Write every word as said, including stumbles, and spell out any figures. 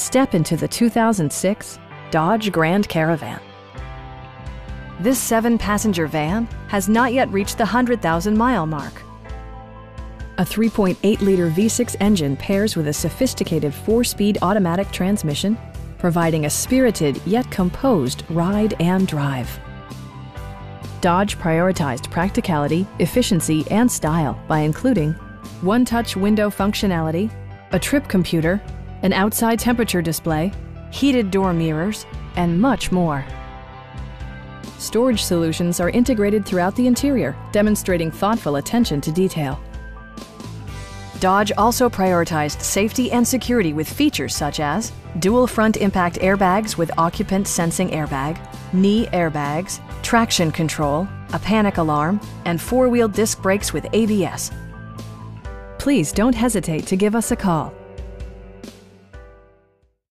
Step into the two thousand six Dodge Grand Caravan. This seven-passenger van has not yet reached the one hundred thousand mile mark. A three point eight liter V six engine pairs with a sophisticated four-speed automatic transmission, providing a spirited yet composed ride and drive. Dodge prioritized practicality, efficiency, and style by including one-touch window functionality, a trip computer, an outside temperature display, heated door mirrors, and much more. Storage solutions are integrated throughout the interior, demonstrating thoughtful attention to detail. Dodge also prioritized safety and security with features such as dual front impact airbags with occupant sensing airbag, knee airbags, traction control, a panic alarm, and four-wheel disc brakes with A B S. Please don't hesitate to give us a call.